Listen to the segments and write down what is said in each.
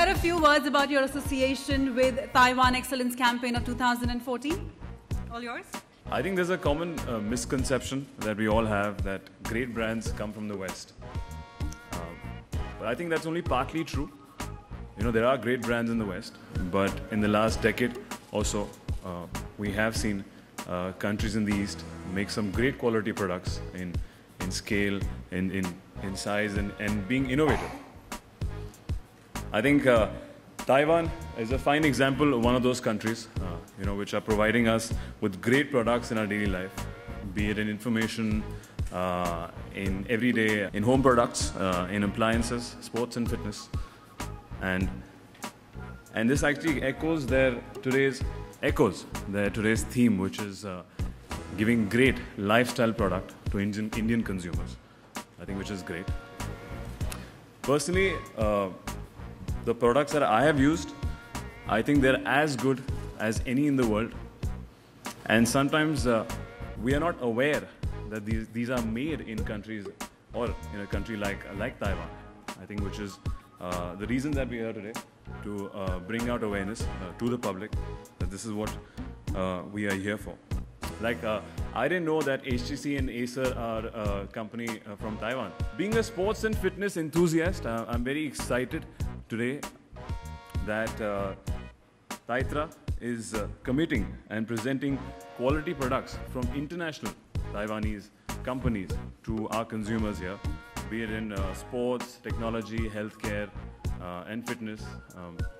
share a few words about your association with Taiwan Excellence Campaign of 2014? All yours. I think there's a common misconception that we all have that great brands come from the West. But I think that's only partly true. You know, there are great brands in the West, but in the last decade or so, we have seen countries in the East make some great quality products in scale, in size, and being innovative. I think Taiwan is a fine example of one of those countries, you know, which are providing us with great products in our daily life, be it in information, in everyday, in home products, in appliances, sports and fitness. And this actually echoes today's theme, which is giving great lifestyle product to Indian consumers, I think, which is great. Personally, the products that I have used, I think they're as good as any in the world. And sometimes we are not aware that these are made in countries or in a country like Taiwan, I think, which is the reason that we are here today, to bring out awareness to the public that this is what we are here for. Like, I didn't know that HTC and Acer are a company from Taiwan. Being a sports and fitness enthusiast, I'm very excited today that Taitra is committing and presenting quality products from international Taiwanese companies to our consumers here, be it in sports, technology, healthcare, and fitness.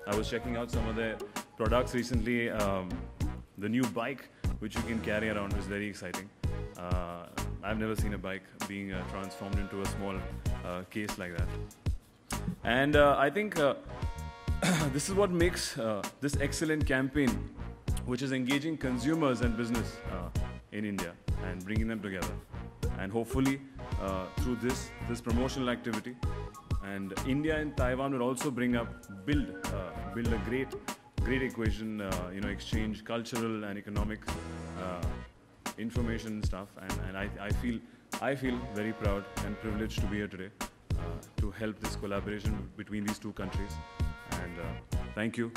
I was checking out some of their products recently. The new bike, which you can carry around, is very exciting. I've never seen a bike being transformed into a small case like that. And I think this is what makes this excellent campaign, which is engaging consumers and business in India and bringing them together. And hopefully, through this promotional activity, and India and Taiwan will also build a great equation, you know, exchange cultural and economic information and stuff. And I feel very proud and privileged to be here today, to help this collaboration between these two countries, and thank you.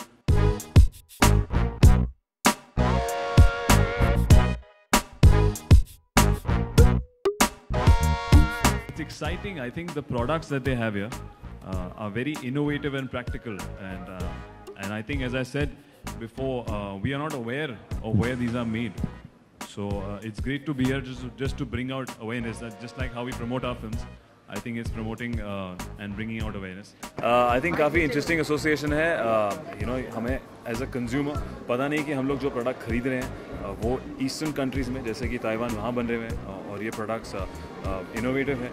It's exciting. I think the products that they have here are very innovative and practical, and I think, as I said before, we are not aware of where these are made. So it's great to be here just to bring out awareness. That just like how we promote our films, I think it's promoting and bringing out awareness. I think काफी interesting association है. You know, हमें as a consumer पता नहीं कि हम लोग जो product खरीद रहे हैं वो Eastern countries में, जैसे कि Taiwan, वहाँ बन रहे हैं, और ये products innovative हैं,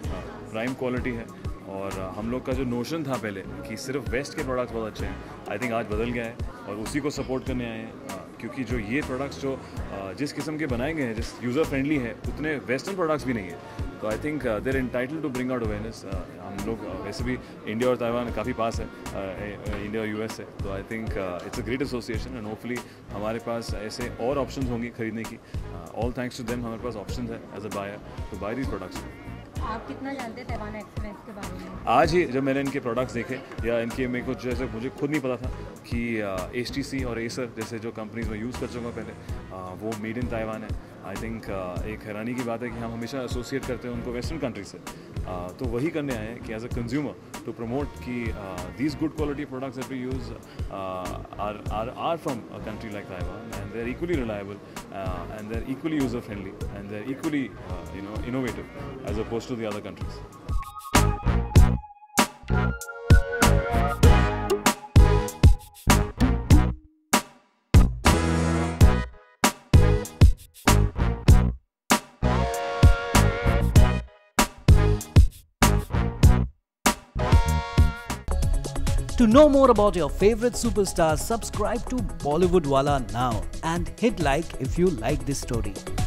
prime quality है, और हम लोग का जो notion था पहले कि सिर्फ West के products बहुत अच्छे हैं, I think आज बदल गया है, और उसी को support करने आए हैं, क्योंकि जो ये products जो जिस किस्म के बनाए गए हैं, जिस user friendly है, उतने Western products भी नहीं है. तो I think they're entitled to bring out awareness. हम लोग वैसे भी इंडिया और ताइवान काफ़ी पास है, इंडिया और US है, तो I think it's a great association, and hopefully हमारे पास ऐसे और options होंगे खरीदने की. All thanks to them, हमारे पास options है as a buyer to buy these products. आप कितना जानते हैं ताइवान एक्सलेंस के बारे में? आज ही जब मैंने इनके प्रोडक्ट्स देखे, या इनके मेरे को जैसे मुझे खुद नहीं पता था कि HTC और Acer जैसे जो कंपनीज में यूज़ कर चुका पहले, वो मेड इन ताइवान है. आई थिंक एक हैरानी की बात है कि हम हमेशा एसोसिएट करते हैं उनको वेस्टर्न कंट्री से, तो वही करने आए हैं कि as a consumer to promote कि these good quality products that we use are from a country like Taiwan, and they are equally reliable, and they're equally user friendly, and they're equally you know, innovative as opposed to the other countries. To know more about your favorite superstars, subscribe to Bollywood Waala now and hit like if you like this story.